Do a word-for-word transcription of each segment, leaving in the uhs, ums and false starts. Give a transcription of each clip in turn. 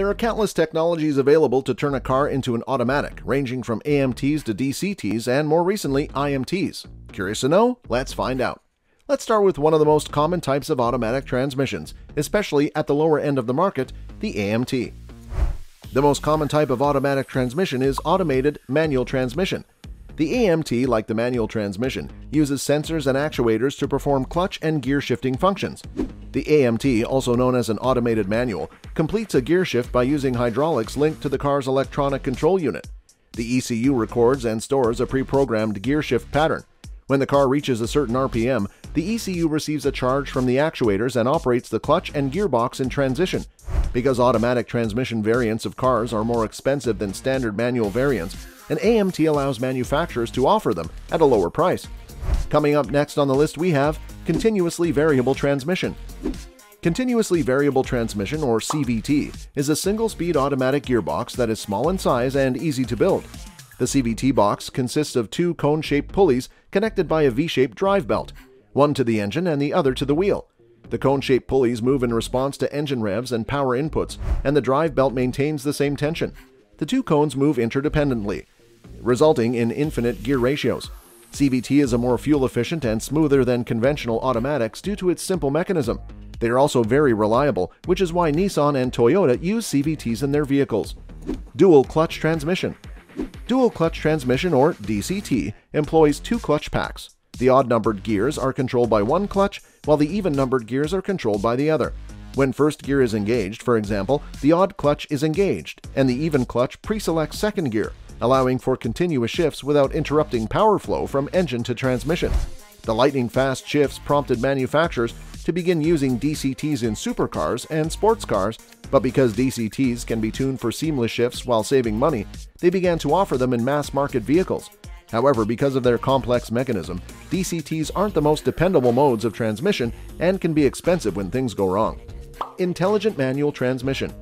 There are countless technologies available to turn a car into an automatic, ranging from A M Ts to D C Ts and more recently I M Ts. Curious to know? Let's find out. Let's start with one of the most common types of automatic transmissions, especially at the lower end of the market, the A M T. The most common type of automatic transmission is automated manual transmission. The A M T, like the manual transmission, uses sensors and actuators to perform clutch and gear shifting functions. The A M T, also known as an automated manual, completes a gear shift by using hydraulics linked to the car's electronic control unit. The E C U records and stores a pre-programmed gear shift pattern. When the car reaches a certain R P M, the E C U receives a charge from the actuators and operates the clutch and gearbox in transition. Because automatic transmission variants of cars are more expensive than standard manual variants, an A M T allows manufacturers to offer them at a lower price. Coming up next on the list we have continuously variable transmission. Continuously variable transmission, or C V T, is a single-speed automatic gearbox that is small in size and easy to build. The C V T box consists of two cone-shaped pulleys connected by a V-shaped drive belt, one to the engine and the other to the wheel. The cone-shaped pulleys move in response to engine revs and power inputs, and the drive belt maintains the same tension. The two cones move interdependently, resulting in infinite gear ratios. C V T is a more fuel-efficient and smoother than conventional automatics due to its simple mechanism. They are also very reliable, which is why Nissan and Toyota use C V Ts in their vehicles. Dual clutch transmission. Dual clutch transmission, or D C T, employs two clutch packs. The odd-numbered gears are controlled by one clutch, while the even-numbered gears are controlled by the other. When first gear is engaged, for example, the odd clutch is engaged, and the even clutch pre-selects second gear, allowing for continuous shifts without interrupting power flow from engine to transmission. The lightning-fast shifts prompted manufacturers to begin using D C Ts in supercars and sports cars, but because D C Ts can be tuned for seamless shifts while saving money, they began to offer them in mass-market vehicles. However, because of their complex mechanism, D C Ts aren't the most dependable modes of transmission and can be expensive when things go wrong. Intelligent manual transmission.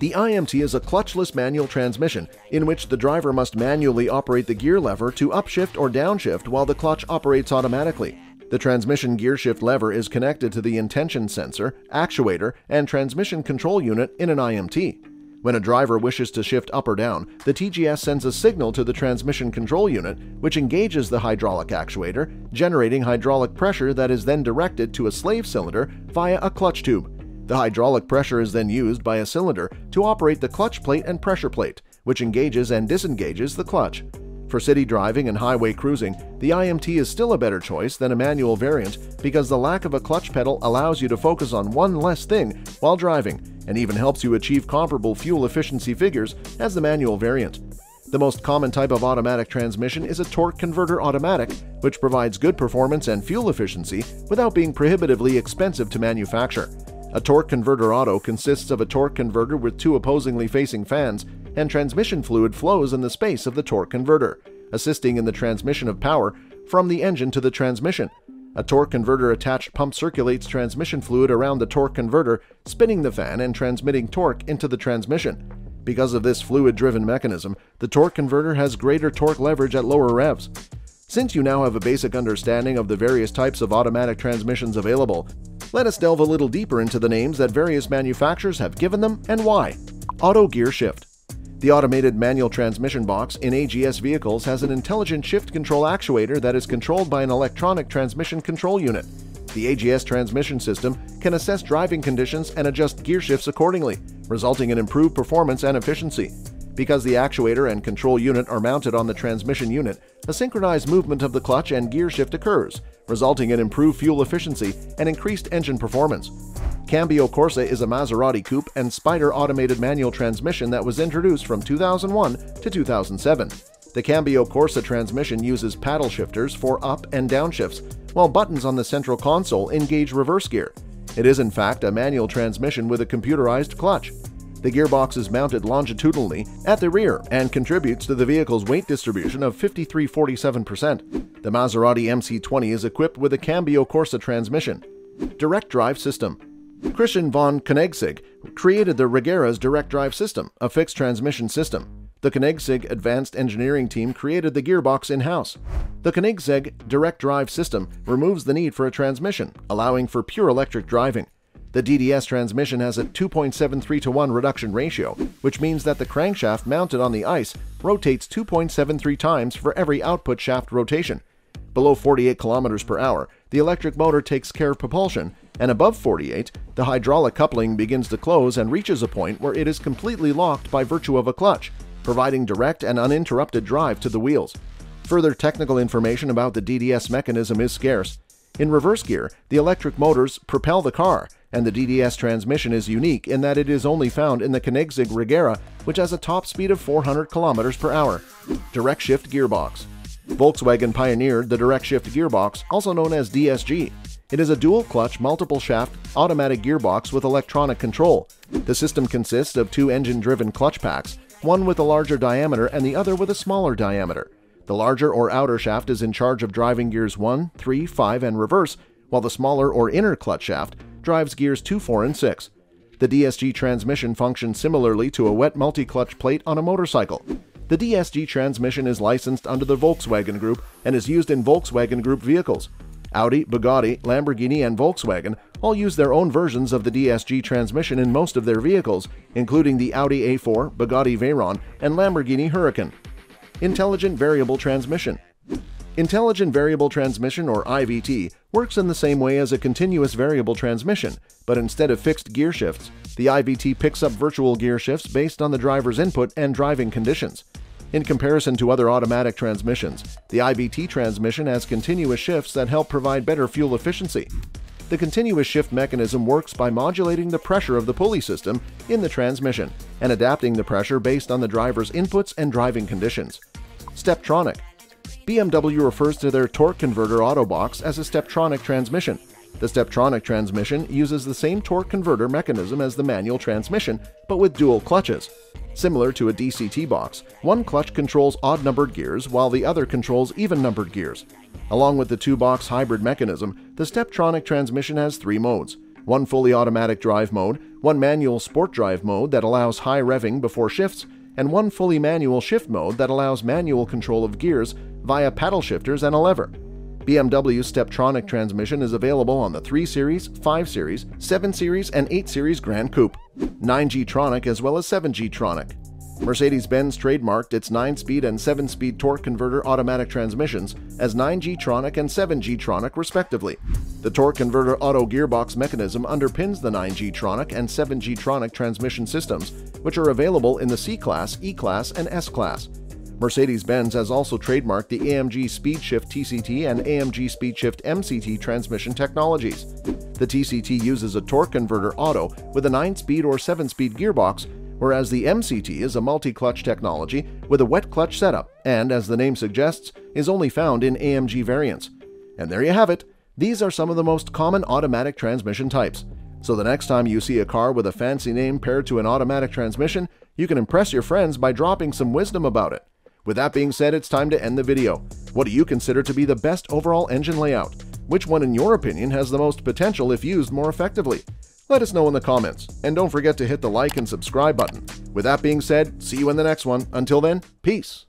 The I M T is a clutchless manual transmission in which the driver must manually operate the gear lever to upshift or downshift while the clutch operates automatically. The transmission gear shift lever is connected to the intention sensor, actuator, and transmission control unit in an I M T. When a driver wishes to shift up or down, the T G S sends a signal to the transmission control unit, which engages the hydraulic actuator, generating hydraulic pressure that is then directed to a slave cylinder via a clutch tube. The hydraulic pressure is then used by a cylinder to operate the clutch plate and pressure plate, which engages and disengages the clutch. For city driving and highway cruising, the I M T is still a better choice than a manual variant because the lack of a clutch pedal allows you to focus on one less thing while driving, and even helps you achieve comparable fuel efficiency figures as the manual variant. The most common type of automatic transmission is a torque converter automatic, which provides good performance and fuel efficiency without being prohibitively expensive to manufacture. A torque converter auto consists of a torque converter with two opposingly facing fans, and transmission fluid flows in the space of the torque converter, assisting in the transmission of power from the engine to the transmission. A torque converter-attached pump circulates transmission fluid around the torque converter, spinning the fan and transmitting torque into the transmission. Because of this fluid-driven mechanism, the torque converter has greater torque leverage at lower revs. Since you now have a basic understanding of the various types of automatic transmissions available, let us delve a little deeper into the names that various manufacturers have given them and why. Auto gear shift. The automated manual transmission box in A G S vehicles has an intelligent shift control actuator that is controlled by an electronic transmission control unit. The A G S transmission system can assess driving conditions and adjust gear shifts accordingly, resulting in improved performance and efficiency. Because the actuator and control unit are mounted on the transmission unit, a synchronized movement of the clutch and gear shift occurs, resulting in improved fuel efficiency and increased engine performance. Cambio Corsa is a Maserati coupe and Spider automated manual transmission that was introduced from two thousand one to two thousand seven. The Cambio Corsa transmission uses paddle shifters for up and down shifts, while buttons on the central console engage reverse gear. It is in fact a manual transmission with a computerized clutch. The gearbox is mounted longitudinally at the rear and contributes to the vehicle's weight distribution of fifty-three forty-seven percent. The Maserati M C twenty is equipped with a Cambio Corsa transmission. Direct drive system. Christian von Koenigsegg created the Regera's direct drive system, a fixed transmission system. The Koenigsegg advanced engineering team created the gearbox in-house. The Koenigsegg direct drive system removes the need for a transmission, allowing for pure electric driving. The D D S transmission has a two point seven three to one reduction ratio, which means that the crankshaft mounted on the ice rotates two point seven three times for every output shaft rotation. Below forty-eight kilometers per hour, the electric motor takes care of propulsion, and above forty-eight, the hydraulic coupling begins to close and reaches a point where it is completely locked by virtue of a clutch, providing direct and uninterrupted drive to the wheels. Further technical information about the D D S mechanism is scarce. In reverse gear, the electric motors propel the car, and the D D S transmission is unique in that it is only found in the Koenigsegg Regera, which has a top speed of four hundred kilometers per hour. Direct Shift Gearbox. Volkswagen pioneered the Direct Shift Gearbox, also known as D S G. It is a dual-clutch, multiple-shaft, automatic gearbox with electronic control. The system consists of two engine-driven clutch packs, one with a larger diameter and the other with a smaller diameter. The larger or outer shaft is in charge of driving gears one, three, five, and reverse, while the smaller or inner clutch shaft drives gears two, four, and six. The D S G transmission functions similarly to a wet multi-clutch plate on a motorcycle. The D S G transmission is licensed under the Volkswagen Group and is used in Volkswagen Group vehicles. Audi, Bugatti, Lamborghini, and Volkswagen all use their own versions of the D S G transmission in most of their vehicles, including the Audi A four, Bugatti Veyron, and Lamborghini Huracan. Intelligent Variable Transmission. Intelligent Variable Transmission, or I V T, works in the same way as a continuous variable transmission, but instead of fixed gear shifts, the I V T picks up virtual gear shifts based on the driver's input and driving conditions. In comparison to other automatic transmissions, the I V T transmission has continuous shifts that help provide better fuel efficiency. The continuous shift mechanism works by modulating the pressure of the pulley system in the transmission and adapting the pressure based on the driver's inputs and driving conditions. Steptronic. B M W refers to their torque converter auto box as a Steptronic transmission. The Steptronic transmission uses the same torque converter mechanism as the manual transmission, but with dual clutches. Similar to a D C T box, one clutch controls odd-numbered gears while the other controls even-numbered gears. Along with the two-box hybrid mechanism, the Steptronic transmission has three modes: one fully automatic drive mode, one manual sport drive mode that allows high revving before shifts, and one fully manual shift mode that allows manual control of gears via paddle shifters and a lever. B M W's Steptronic transmission is available on the three series, five series, seven series, and eight series Grand Coupe, nine G-Tronic as well as seven G-Tronic. Mercedes-Benz trademarked its nine-speed and seven-speed torque converter automatic transmissions as nine G-Tronic and seven G-Tronic respectively. The torque converter auto gearbox mechanism underpins the nine G-Tronic and seven G-Tronic transmission systems, which are available in the C-Class, E-Class, and S-Class. Mercedes-Benz has also trademarked the A M G Speedshift T C T and A M G Speedshift M C T transmission technologies. The T C T uses a torque converter auto with a nine-speed or seven-speed gearbox, whereas the M C T is a multi-clutch technology with a wet clutch setup and, as the name suggests, is only found in A M G variants. And there you have it. These are some of the most common automatic transmission types. So the next time you see a car with a fancy name paired to an automatic transmission, you can impress your friends by dropping some wisdom about it. With that being said, it's time to end the video. What do you consider to be the best overall engine layout? Which one in your opinion has the most potential if used more effectively? Let us know in the comments, and don't forget to hit the like and subscribe button. With that being said, see you in the next one. Until then, peace.